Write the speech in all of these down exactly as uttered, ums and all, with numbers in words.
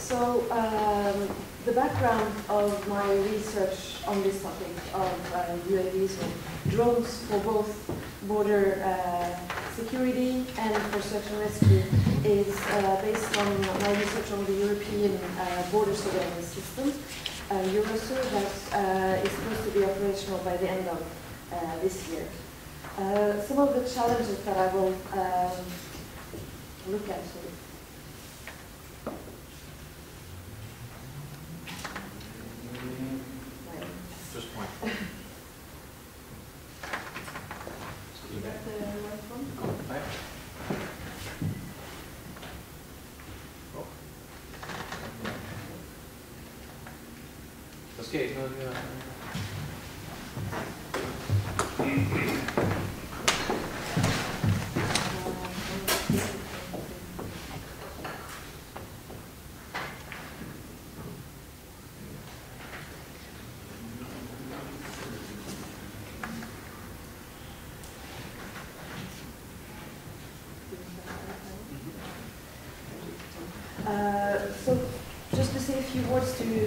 So um, the background of my research on this topic of uh, U A Vs or drones for both border uh, security and for search and rescue is uh, based on my research on the European uh, border surveillance system, uh, EUROSUR, that uh, is supposed to be operational by the end of uh, this year. Uh, some of the challenges that I will um, look at. Just point. Is that the right one? Oh. Das geht.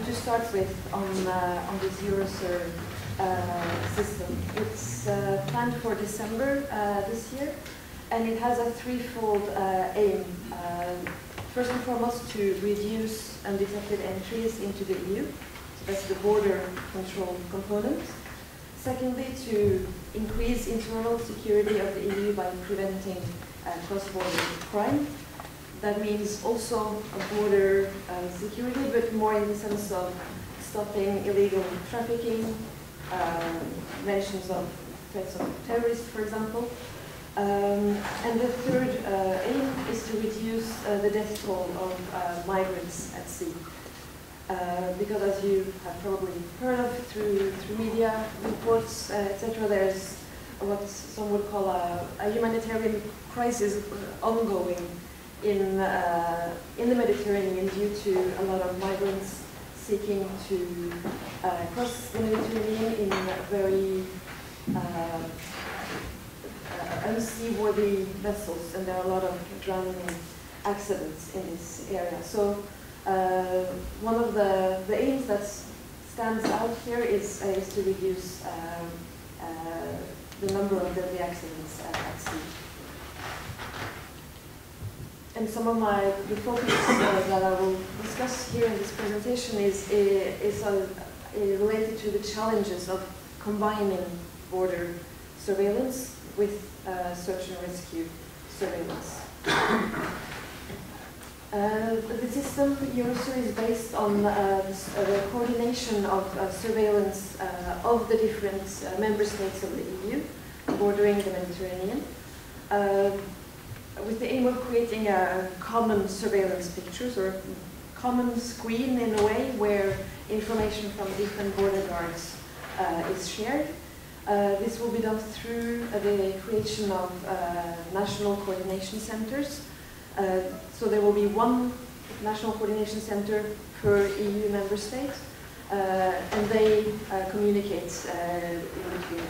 To start with, on uh, on this EUROSUR uh, system, it's uh, planned for December uh, this year, and it has a threefold uh, aim. Uh, first and foremost, to reduce undetected entries into the E U, so that's the border control component. Secondly, to increase internal security of the E U by preventing uh, cross-border crime. That means also a border uh, security, but more in the sense of stopping illegal trafficking, uh, mentions of threats of terrorists, for example. Um, and the third uh, aim is to reduce uh, the death toll of uh, migrants at sea. Uh, because as you have probably heard of through, through media reports, uh, et cetera, there's what some would call a, a humanitarian crisis ongoing in uh, in the Mediterranean, due to a lot of migrants seeking to uh, cross the Mediterranean in very uh, uh, unseaworthy vessels, and there are a lot of drowning accidents in this area. So uh, one of the, the aims that stands out here is, uh, is to reduce um, uh, the number of deadly accidents uh, at sea. And some of my the focus uh, that I will discuss here in this presentation is is uh, related to the challenges of combining border surveillance with uh, search and rescue surveillance. Uh, the system EUROSUR is based on uh, the coordination of uh, surveillance uh, of the different uh, member states of the E U bordering the Mediterranean, Uh, with the aim of creating a common surveillance pictures or common screen, in a way, where information from different border guards uh, is shared. Uh, this will be done through uh, the creation of uh, national coordination centers. Uh, so there will be one national coordination center per E U member state, uh, and they uh, communicate uh, in between.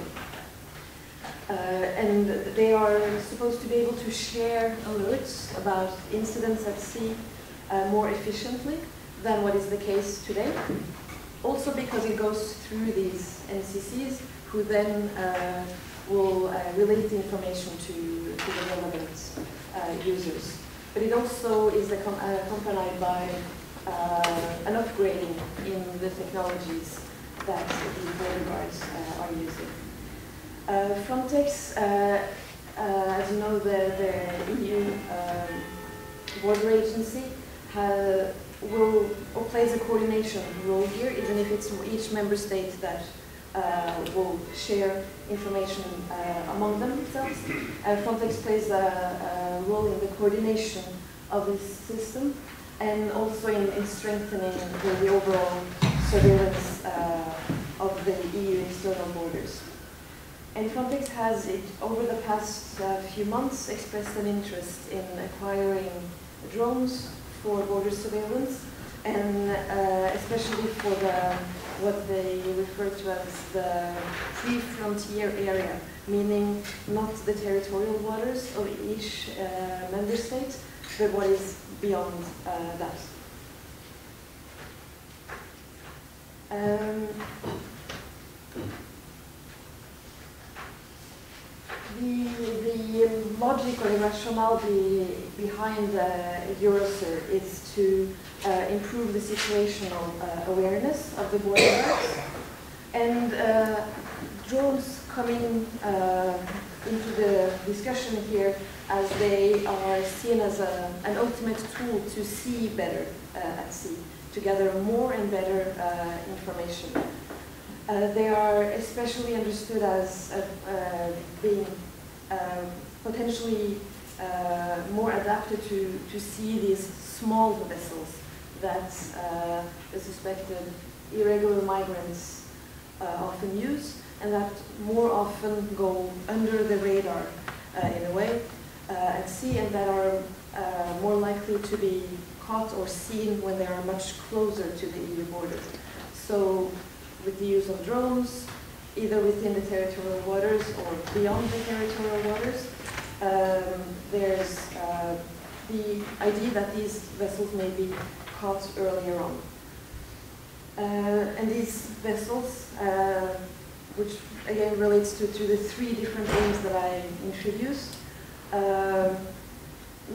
Uh, and they are supposed to be able to share alerts about incidents at sea uh, more efficiently than what is the case today. Also because it goes through these N C Cs, who then uh, will uh, relate the information to, to the relevant uh, users. But it also is accompanied by uh, an upgrading in the technologies that the border guards uh, are using. Uh, Frontex, uh, uh, as you know, the, the E U uh, border agency uh, will or plays a coordination role here, even if it's each member state that uh, will share information uh, among themselves. Uh, Frontex plays a, a role in the coordination of this system, and also in, in strengthening the, the overall surveillance uh, of the E U external borders. And Frontex has, it, over the past uh, few months, expressed an interest in acquiring drones for border surveillance, and uh, especially for the, what they refer to as the pre-frontier area, meaning not the territorial waters of each uh, member state, but what is beyond uh, that. Um, the, the logic or the rationale be, behind uh, EUROSUR is to uh, improve the situational uh, awareness of the border guards, and uh, drones coming uh, into the discussion here as they are seen as a, an ultimate tool to see better uh, at sea, to gather more and better uh, information. Uh, they are especially understood as uh, uh, being uh, potentially uh, more adapted to, to see these small vessels that uh, the suspected irregular migrants uh, often use, and that more often go under the radar uh, in a way uh, at sea, and that are uh, more likely to be caught or seen when they are much closer to the E U border. So with the use of drones, either within the territorial waters or beyond the territorial waters, um, there's uh, the idea that these vessels may be caught earlier on. Uh, and these vessels, uh, which again relates to, to the three different aims that I introduced, uh,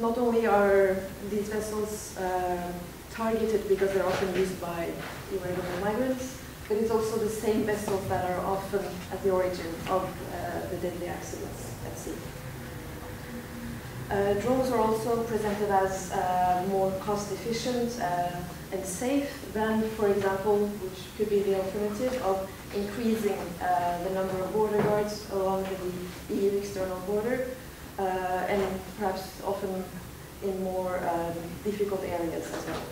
not only are these vessels uh, targeted because they're often used by irregular migrants, but it's also the same vessels that are often at the origin of uh, the deadly accidents at sea. Uh, drones are also presented as uh, more cost-efficient uh, and safe than, for example, which could be the alternative of increasing uh, the number of border guards along the E U external border, uh, and perhaps often in more um, difficult areas as well.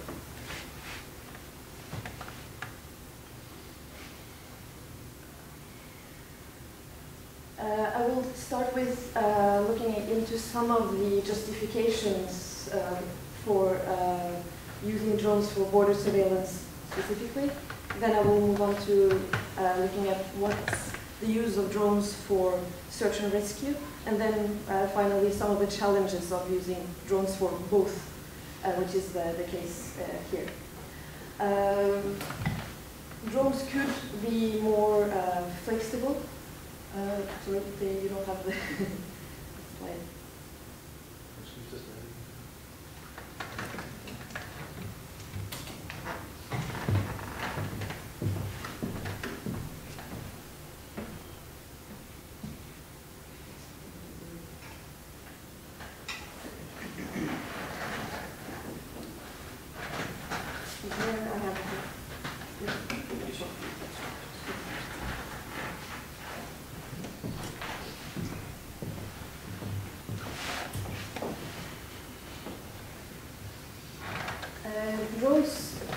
Uh, I will start with uh, looking into some of the justifications uh, for uh, using drones for border surveillance specifically. Then I will move on to uh, looking at what's the use of drones for search and rescue, and then uh, finally some of the challenges of using drones for both, uh, which is the, the case uh, here. Um, drones could be more uh, flexible. Uh, sorry, they, you don't have the slide.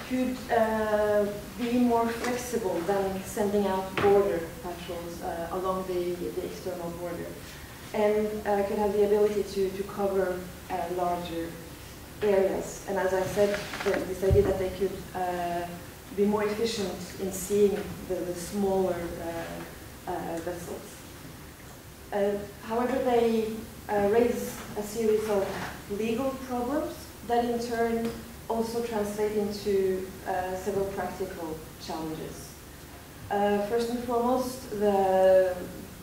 Could uh, be more flexible than sending out border patrols uh, along the, the external border, and uh, could have the ability to, to cover uh, larger areas. And as I said, the, this idea that they could uh, be more efficient in seeing the, the smaller uh, uh, vessels. Uh, however, they uh, raise a series of legal problems that in turn also translate into uh, several practical challenges. Uh, first and foremost, the,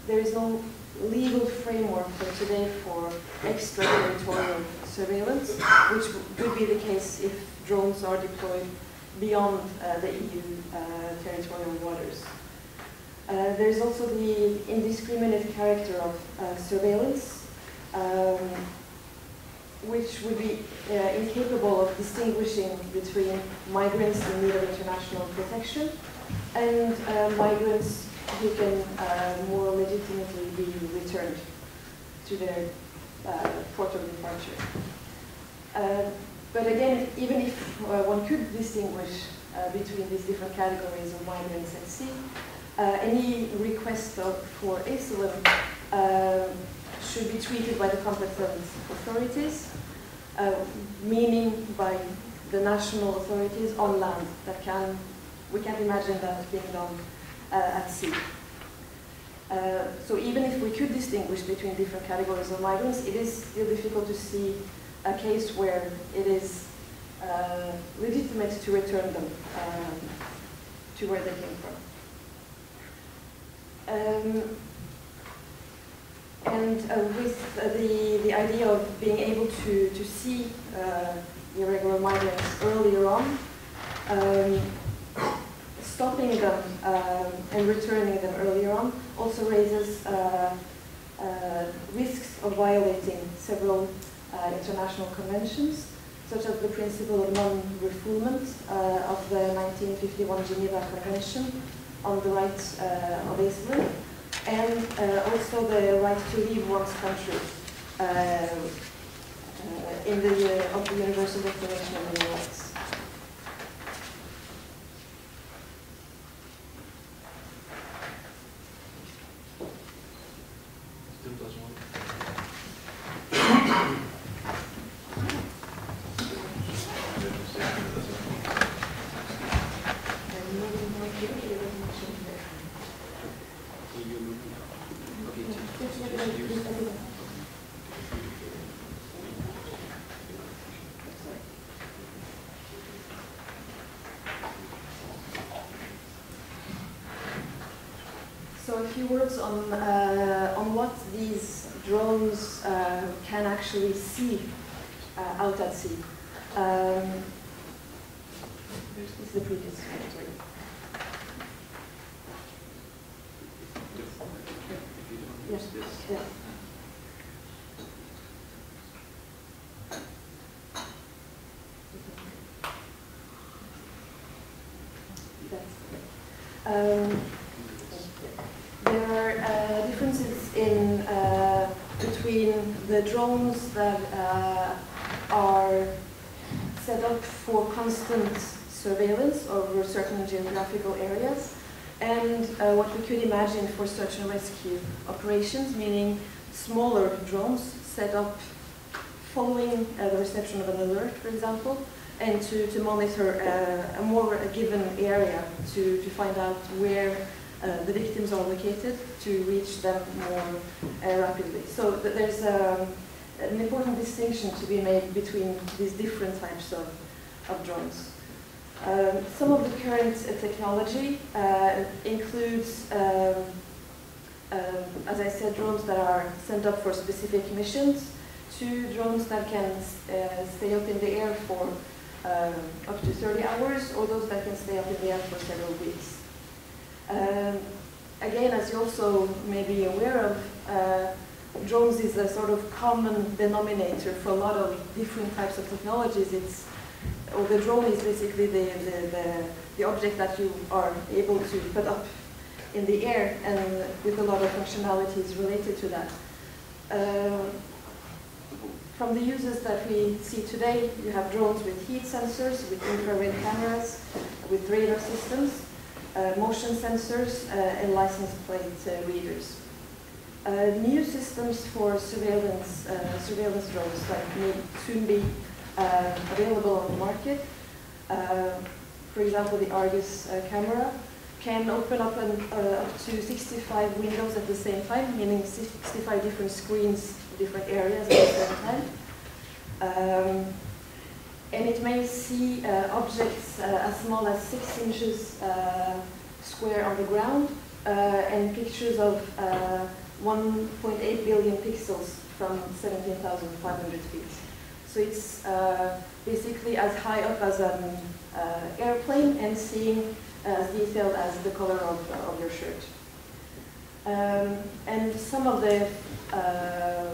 there is no legal framework for today for extraterritorial surveillance, which would be the case if drones are deployed beyond uh, the E U uh, territorial waters. Uh, there is also the indiscriminate character of uh, surveillance, um, which would be uh, incapable of distinguishing between migrants in need of international protection and uh, migrants who can uh, more legitimately be returned to their uh, port of departure. Uh, but again, even if uh, one could distinguish uh, between these different categories of migrants at sea, uh, any request of, for asylum uh, should be treated by the competent authorities, uh, meaning by the national authorities on land. That can, we can't imagine that being done uh, at sea. Uh, so even if we could distinguish between different categories of migrants, it is still difficult to see a case where it is uh, legitimate to return them um, to where they came from. Um, and uh, with uh, the, the idea of being able to, to see uh, irregular migrants earlier on, um, stopping them um, and returning them earlier on also raises uh, uh, risks of violating several uh, international conventions, such as the principle of non-refoulement uh, of the nineteen fifty-one Geneva Convention on the rights uh, of asylum, and uh, also the right to leave one's country uh, uh, in the uh, of the Universal Declaration of Human Rights. So a few words on, uh, on what these drones uh, can actually see uh, out at sea. Um, this is the previous slide, sorry. Yes, yes. That's um, there are uh, differences in uh, between the drones that uh, are set up for constant surveillance over certain geographical areas and uh, what we could imagine for search and rescue operations, meaning smaller drones set up following uh, the reception of an alert, for example, and to, to monitor uh, a more a given area to, to find out where Uh, the victims are located to reach them more uh, rapidly. So th there's um, an important distinction to be made between these different types of, of drones. Um, some of the current uh, technology uh, includes, um, um, as I said, drones that are sent up for specific missions, to drones that can uh, stay up in the air for um, up to thirty hours, or those that can stay up in the air for several weeks. Um, again, as you also may be aware of, uh, drones is a sort of common denominator for a lot of different types of technologies. It's, or the drone is basically the, the, the, the object that you are able to put up in the air, and with a lot of functionalities related to that. Uh, from the users that we see today, you have drones with heat sensors, with infrared cameras, with radar systems, Uh, motion sensors, uh, and license plate uh, readers. Uh, new systems for surveillance, uh, surveillance drones that may soon be uh, available on the market, uh, for example the Argus uh, camera, can open up an, uh, up to sixty-five windows at the same time, meaning sixty-five different screens, different areas at the same time. Um, And it may see uh, objects uh, as small as six inches uh, square on the ground, uh, and pictures of uh, one point eight billion pixels from seventeen thousand five hundred feet. So it's uh, basically as high up as an uh, airplane and seeing as detailed as the color of, uh, of your shirt. Um, and some of the uh,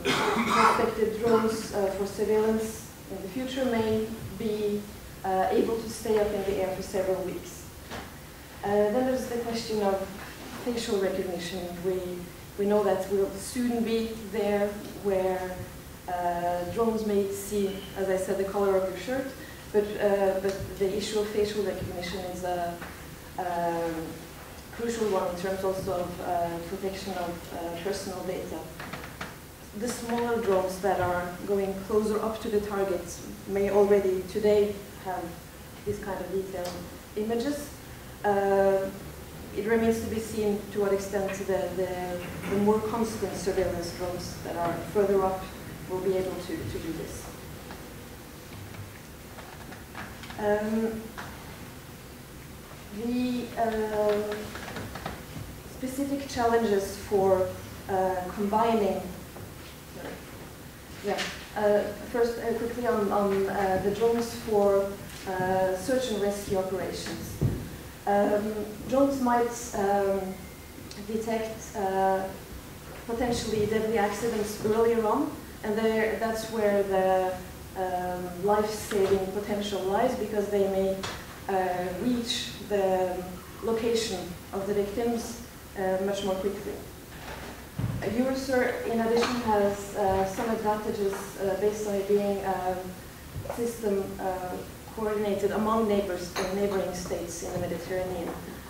prospective drones uh, for surveillance in the future may be uh, able to stay up in the air for several weeks. Uh, then there's the question of facial recognition. We, we know that we'll soon be there where uh, drones may see, as I said, the color of your shirt, but, uh, but the issue of facial recognition is a, a crucial one in terms also of uh, protection of uh, personal data. The smaller drones that are going closer up to the targets may already today have this kind of detailed images. Uh, it remains to be seen to what extent the, the, the more constant surveillance drones that are further up will be able to, to do this. Um, the um, specific challenges for uh, combining, yeah, uh, first uh, quickly on, on uh, the drones for uh, search and rescue operations. Um, drones might um, detect uh, potentially deadly accidents earlier on, and that's where the um, life-saving potential lies, because they may uh, reach the location of the victims uh, much more quickly. EUROSUR, in addition, has uh, some advantages uh, based on it being a system uh, coordinated among neighbors and neighboring states in the Mediterranean,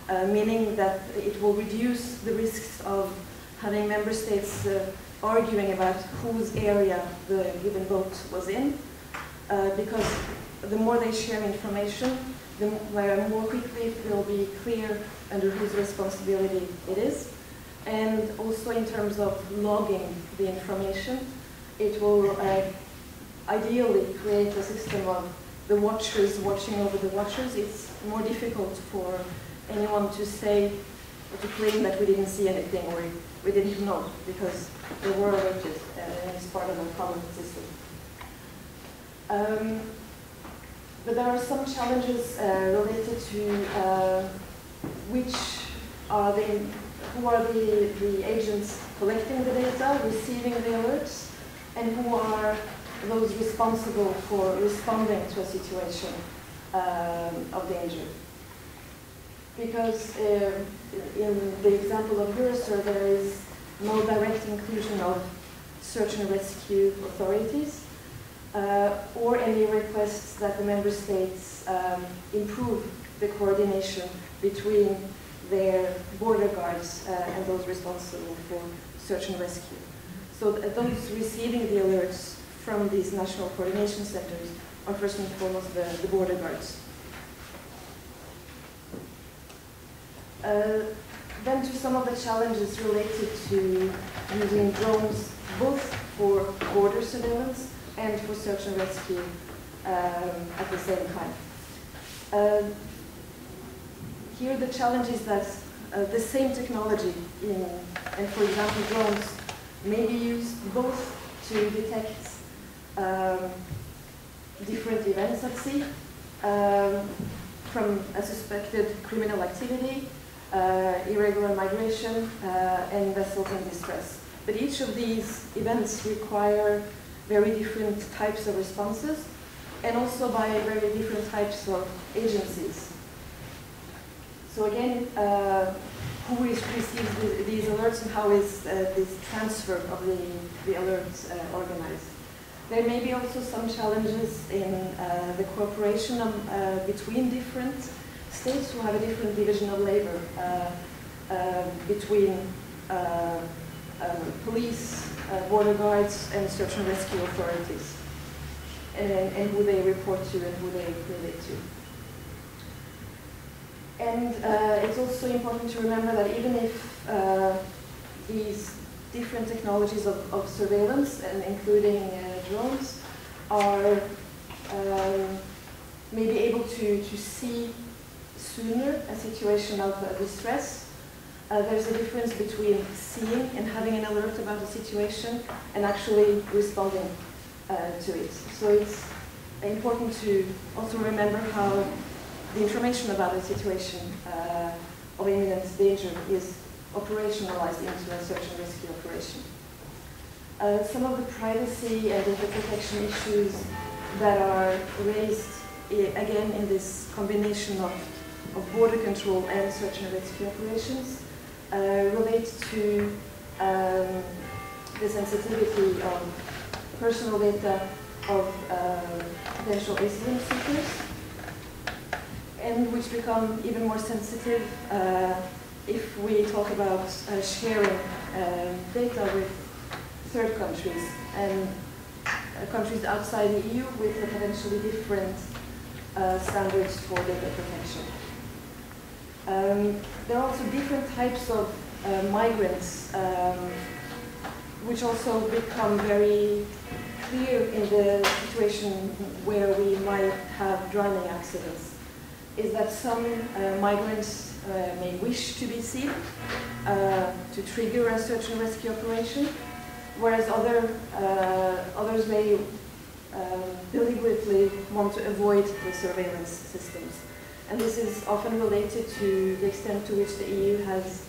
uh, meaning that it will reduce the risks of having member states uh, arguing about whose area the given boat was in, uh, because the more they share information, the more quickly it will be clear under whose responsibility it is. And also in terms of logging the information, it will uh, ideally create a system of the watchers watching over the watchers. It's more difficult for anyone to say, or to claim that we didn't see anything or we didn't know, because they were alerted and it's part of a common system. Um, but there are some challenges uh, related to uh, which are the who are the, the agents collecting the data, receiving the alerts, and who are those responsible for responding to a situation um, of danger. Because uh, in the example of EUROSUR, there is no direct inclusion of search and rescue authorities uh, or any requests that the member states um, improve the coordination between their border guards uh, and those responsible for search and rescue. So those receiving the alerts from these national coordination centers are first and foremost the, the border guards. Uh, then to some of the challenges related to using drones both for border surveillance and for search and rescue um, at the same time. Uh, Here the challenge is that uh, the same technology in, and for example drones, may be used both to detect um, different events at sea, um, from a suspected criminal activity, uh, irregular migration, uh, and vessels in distress. But each of these events require very different types of responses, and also by very different types of agencies. So again, uh, who is receives the, these alerts and how is uh, this transfer of the, the alerts uh, organized? There may be also some challenges in uh, the cooperation of, uh, between different states who have a different division of labor uh, uh, between uh, uh, police, uh, border guards, and search and rescue authorities, and, and who they report to and who they relate to. And uh, it's also important to remember that even if uh, these different technologies of, of surveillance, and including uh, drones, are um, maybe able to, to see sooner a situation of uh, distress, uh, there's a difference between seeing and having an alert about a situation and actually responding uh, to it. So it's important to also remember how the information about a situation uh, of imminent danger is operationalized into a search and rescue operation. Uh, some of the privacy and data protection issues that are raised, uh, again, in this combination of, of border control and search and rescue operations uh, relate to um, the sensitivity of personal data of uh, potential asylum seekers, and which become even more sensitive uh, if we talk about uh, sharing uh, data with third countries and uh, countries outside the E U with potentially different uh, standards for data protection. Um, there are also different types of uh, migrants, um, which also become very clear in the situation where we might have drowning accidents. is that some uh, migrants uh, may wish to be seen uh, to trigger a search and rescue operation, whereas other, uh, others may uh, deliberately want to avoid the surveillance systems. And this is often related to the extent to which the E U has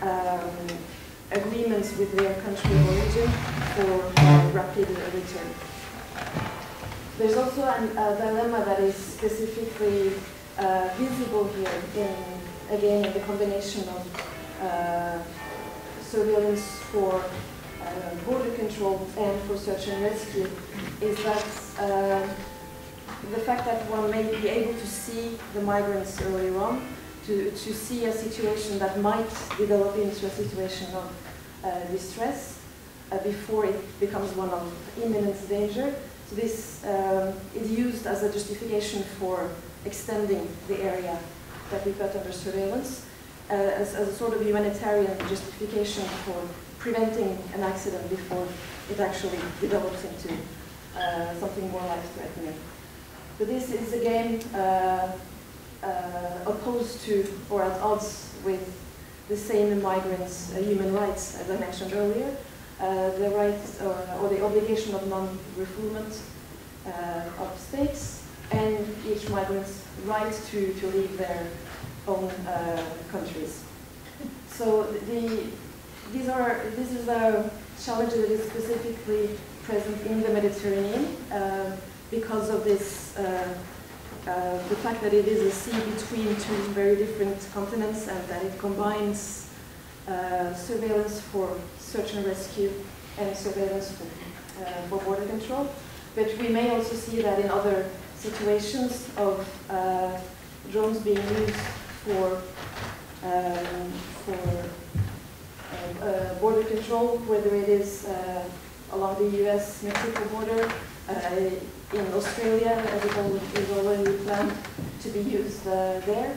um, agreements with their country of origin for uh, rapid return. There's also an, a dilemma that is specifically uh, visible here, in, again, in the combination of uh, surveillance for uh, border control and for search and rescue, is that uh, the fact that one may be able to see the migrants earlier on, to, to see a situation that might develop into a situation of uh, distress uh, before it becomes one of imminent danger. So this um, is used as a justification for extending the area that we put under surveillance, uh, as, as a sort of humanitarian justification for preventing an accident before it actually develops into uh, something more life-threatening. But this is again uh, uh, opposed to or at odds with the same migrants' uh, human rights, as I mentioned earlier. Uh, the rights or, or the obligation of non-refoulement uh, of states, and each migrant's right to, to leave their own uh, countries. So the, these are, this is a challenge that is specifically present in the Mediterranean uh, because of this, uh, uh, the fact that it is a sea between two very different continents and that it combines Uh, surveillance for search and rescue and surveillance for, uh, for border control. But we may also see that in other situations of uh, drones being used for, um, for uh, uh, border control, whether it is uh, along the U S Mexico border, uh, in Australia, as it is already planned to be used uh, there.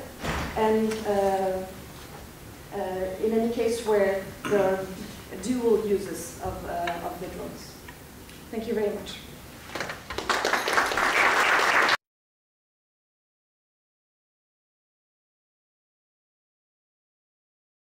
And uh, Uh, in any case where there are dual uses of, uh, of the drones. Thank you very much.